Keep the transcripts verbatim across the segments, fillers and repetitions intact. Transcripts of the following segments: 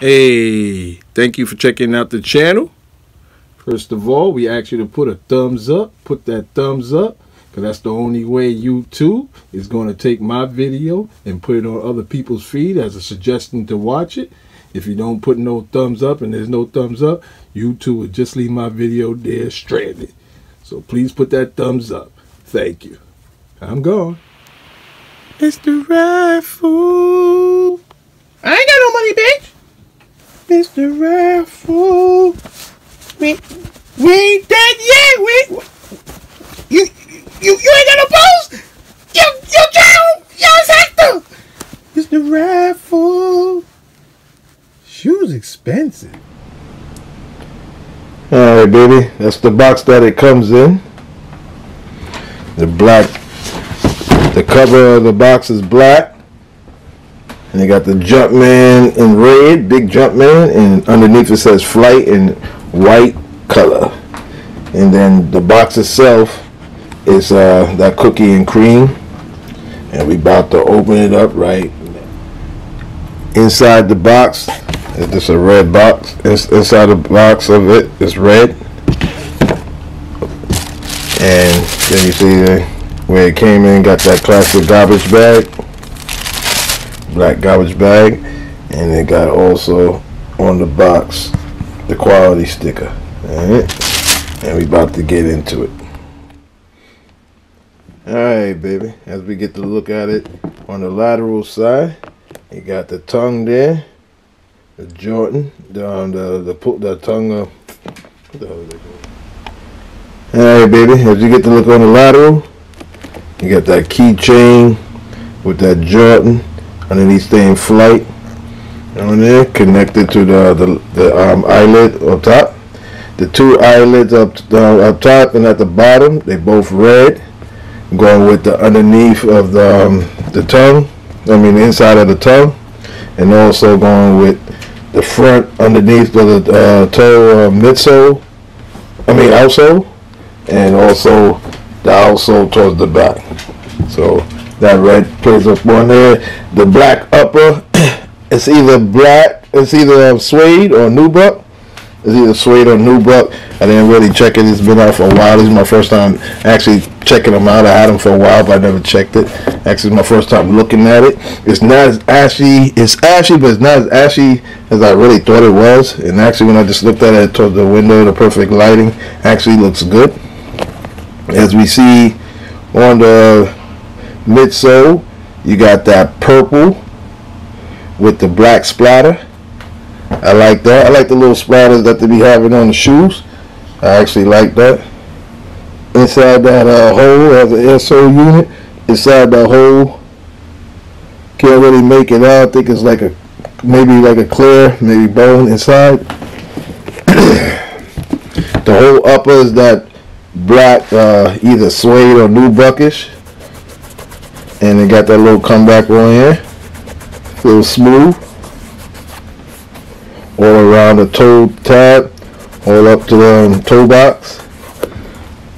Hey, thank you for checking out the channel. First of all, we ask you to put a thumbs up. Put that thumbs up, because that's the only way YouTube is going to take my video and put it on other people's feed as a suggestion to watch it. If you don't put no thumbs up and there's no thumbs up, YouTube would just leave my video there stranded. So please put that thumbs up. Thank you. I'm gone. Mister Raffle. I ain't got no money, bitch. Mister Raffle, we, we ain't dead yet. We, you, you, you ain't gonna post. You, you drown. You have to. Mister Raffle, shoes expensive. All right, baby, that's the box that it comes in. The black, the cover of the box is black. And they got the Jumpman in red, big Jumpman, and underneath it says Flight in white color. And then the box itself is uh, that cookie and cream. And we about to open it up right. Inside the box, is this a red box? It's inside the box of it, it's red. And then you see where it came in, got that classic garbage bag. Black garbage bag, and it got also on the box the quality sticker. Alright, and we about to get into it. Alright, baby, as we get to look at it on the lateral side, you got the tongue there, the Jordan, the um, the, the, the tongue of what the hell is it called? Alright, baby, as you get to look on the lateral, you got that keychain with that Jordan underneath staying Flight on there, connected to the the, the um, eyelid up top. The two eyelids up uh, up top and at the bottom, they both red, going with the underneath of the um, the tongue. I mean, the inside of the tongue, and also going with the front underneath of the uh, toe uh, midsole. I mean outsole, and also the outsole towards the back. So that red plays up on there. The black upper, it's either black, it's either suede or nubuck. It's either suede or nubuck. I didn't really check it. It's been out for a while. This is my first time actually checking them out. I had them for a while, but I never checked it. Actually, it's my first time looking at it. It's not as ashy. It's ashy, but it's not as ashy as I really thought it was. And actually, when I just looked at it towards the window, the perfect lighting actually looks good. As we see on the midsole, you got that purple with the black splatter. I like that. I like the little splatters that they be having on the shoes. I actually like that. Inside that uh, hole as an insole unit, inside the hole, can't really make it out. I think it's like a maybe like a clear, maybe bone inside. The whole upper is that black, uh, either suede or nubuckish. And it got that little comeback on here. A little smooth. All around the toe tab. All up to the um, toe box.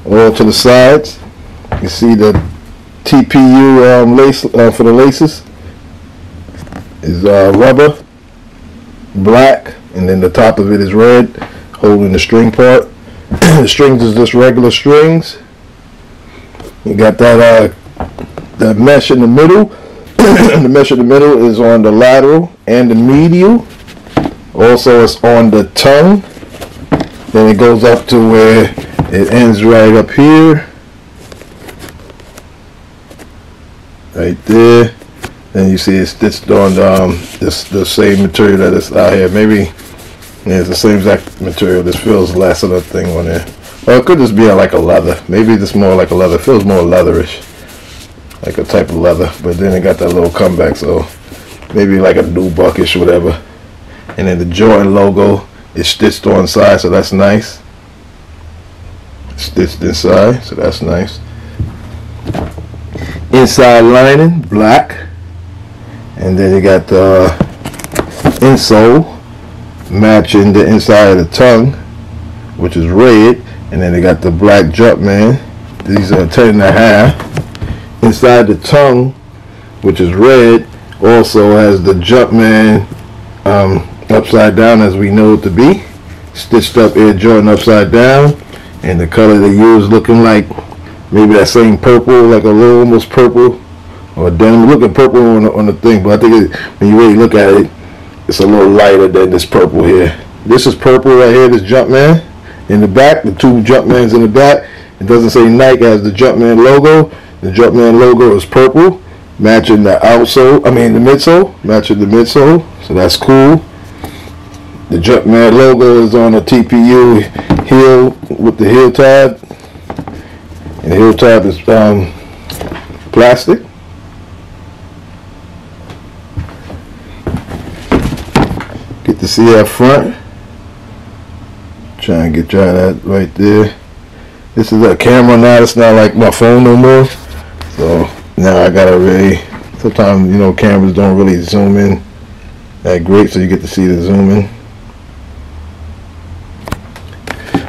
All to the sides. You see the T P U um, lace uh, for the laces. Is uh, rubber. Black. And then the top of it is red. Holding the string part. The strings is just regular strings. You got that... Uh, The mesh in the middle, the mesh in the middle is on the lateral and the medial. Also, it's on the tongue. Then it goes up to where it ends right up here, right there. And you see it's stitched on the, um, this the same material that is out here. Maybe yeah, it's the same exact material. This feels less of a thing on there. Or it could just be like a leather. Maybe it's more like a leather. It feels more leatherish. Like a type of leather, but then it got that little comeback, so maybe like a new buckish, whatever. And then the Jordan logo is stitched on side, so that's nice. Stitched inside, so that's nice. Inside lining, black, and then you got the insole matching the inside of the tongue, which is red, and then they got the black Jumpman. These are ten and a half. Inside the tongue, which is red, also has the Jumpman um, upside down as we know it to be. Stitched up Air Jordan upside down, and the color they use looking like maybe that same purple, like a little almost purple or denim. Looking purple on the, on the thing, but I think it, when you really look at it, it's a little lighter than this purple here. This is purple right here. This Jumpman in the back, the two Jumpmans in the back. It doesn't say Nike, as the Jumpman logo. The Jumpman logo is purple, matching the outsole. I mean the midsole, matching the midsole. So that's cool. The Jumpman logo is on a T P U heel with the heel tab, and the heel tab is um, plastic. Get to see up front. Try and get dry that right there. This is a camera now. It's not like my phone no more. So now I gotta really. Sometimes you know cameras don't really zoom in that great, so you get to see the zoom in.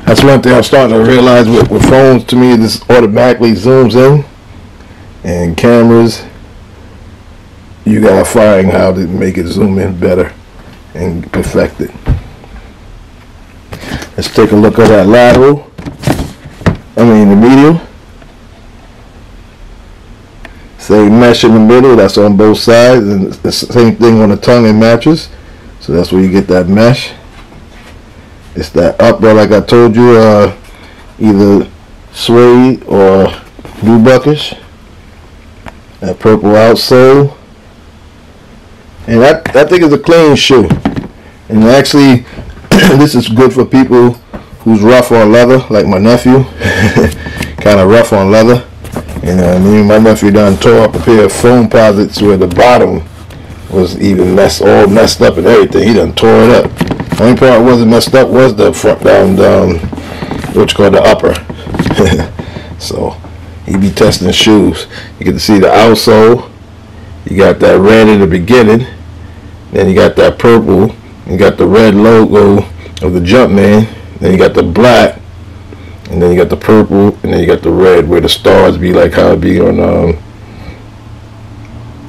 That's one thing I'm starting to realize with, with phones. To me, this automatically zooms in, and cameras, you gotta find how to make it zoom in better and perfect it. Let's take a look at that lateral. I mean the medial. Same mesh in the middle. That's on both sides, and it's the same thing on the tongue and matches. So that's where you get that mesh. It's that upright, like I told you, uh, either suede or blue buckish. That purple outsole. And that, that thing is a clean shoe. And actually, this is good for people who's rough on leather, like my nephew. Kind of rough on leather. And uh, me and my nephew done tore up a pair of foam posits where the bottom was even messed, all messed up and everything. He done tore it up. The only part wasn't messed up was the front down, um, which called the upper. So he be testing shoes. You can see the outsole. You got that red in the beginning. Then you got that purple. You got the red logo of the Jumpman. Then you got the black. And then you got the purple. And then you got the red where the stars be like how it be on um,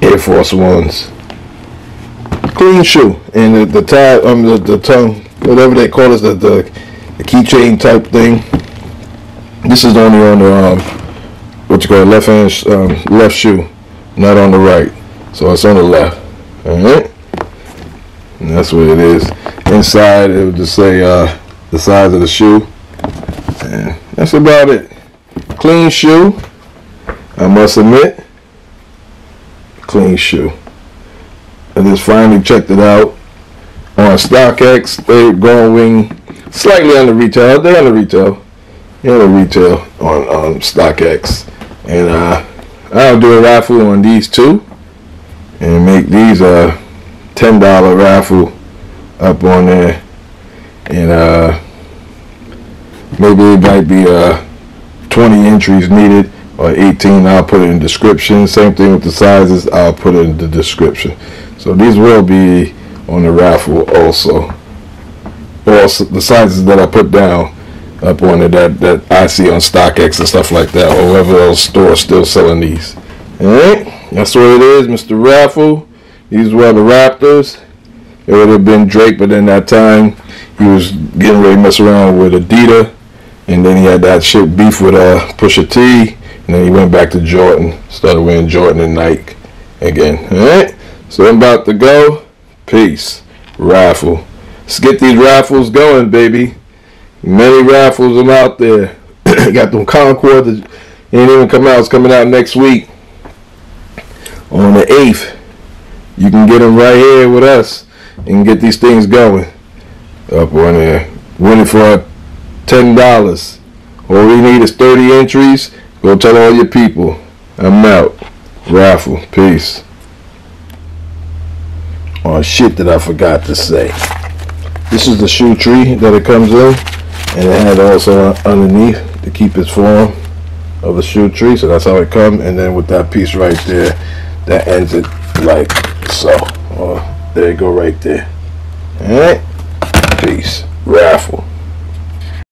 Air Force Ones. Clean shoe, and the, the tie, um, the, the tongue, whatever they call it, the the, the keychain type thing. This is only on the um, what you call left hand, um, left shoe, not on the right. So it's on the left. All right, and that's what it is. Inside, it would just say uh, the size of the shoe, and that's about it. Clean shoe, I must admit. Clean shoe. I just finally checked it out on StockX. They're going slightly under retail. They're under retail. They're under retail on um, StockX. And uh, I'll do a raffle on these two and make these a ten dollar raffle up on there. And uh, maybe it might be uh, twenty entries needed or eighteen. I'll put it in the description. Same thing with the sizes. I'll put it in the description. So these will be on the raffle also. Also the sizes that I put down up on it that, that I see on StockX and stuff like that, or whoever else store still selling these. Alright, that's what it is, Mister Raffle. These were the Raptors. It would have been Drake, but in that time he was getting ready to mess around with Adidas, and then he had that shit beef with uh, Pusha T, and then he went back to Jordan, started wearing Jordan and Nike again. Alright? So I'm about to go. Peace. Raffle. Let's get these raffles going, baby. Many raffles I'm out there. Got them Concord that ain't even come out. It's coming out next week on the eighth. You can get them right here with us and get these things going. Up on there. Winning for ten dollars. All we need is thirty entries. Go tell all your people. I'm out. Raffle. Peace. Oh, shit that I forgot to say. This is the shoe tree that it comes in, and it had also underneath to keep its form of the shoe tree. So that's how it comes, and then with that piece right there that ends it like so. Oh, there you go right there. Alright, peace. Raffle.